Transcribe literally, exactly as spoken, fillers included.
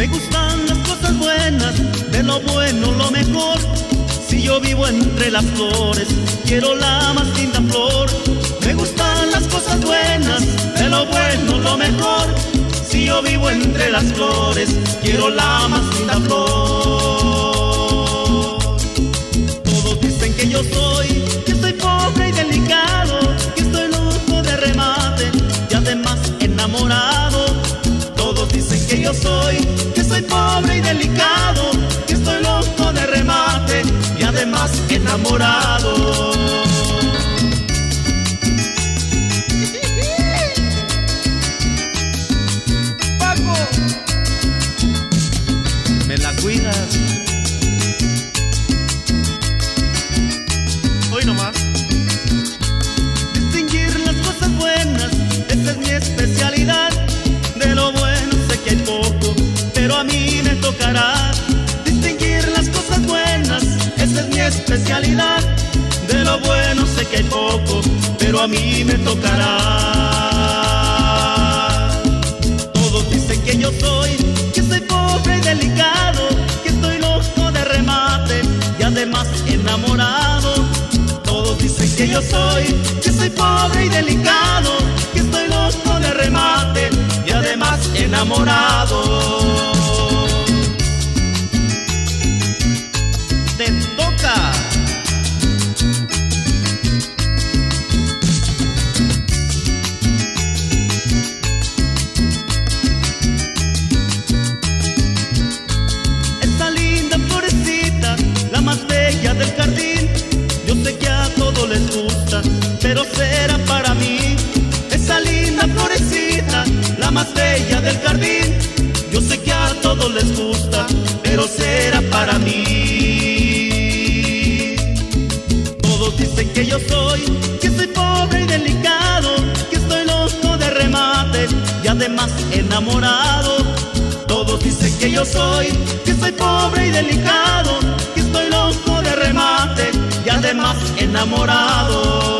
Me gustan las cosas buenas, de lo bueno lo mejor. Si yo vivo entre las flores, quiero la más linda flor. Me gustan las cosas buenas, de lo bueno lo mejor. Si yo vivo entre las flores, quiero la más linda flor. Todos dicen que yo soy, que soy pobre y delicado, que estoy loco de remate y además enamorado. Todos dicen que yo soy, que soy pobre y delicado, que estoy loco de remate y además enamorado. Paco, me la cuidas. Hoy nomás. Distinguir las cosas buenas, esa es mi especialidad. De lo bueno sé que hay poco, pero a mí me tocará distinguir las cosas buenas, esa es mi especialidad. De lo bueno sé que hay poco, pero a mí me tocará. Todos dicen que yo soy, que soy pobre y delicado, que estoy loco de remate y además enamorado. Todos dicen que yo soy, que soy pobre y delicado, que estoy loco de remate y además enamorado. Te toca. Esta linda florecita, la más bella del jardín, yo sé que a todos les gusta, pero será para mí. Esa linda florecita, la más bella del jardín, yo sé que a todos les gusta, pero será para mí. Todos dicen que yo soy, que soy pobre y delicado, que estoy loco de remate y además enamorado. Todos dicen que yo soy, que soy pobre y delicado, que estoy loco de remate y además enamorado.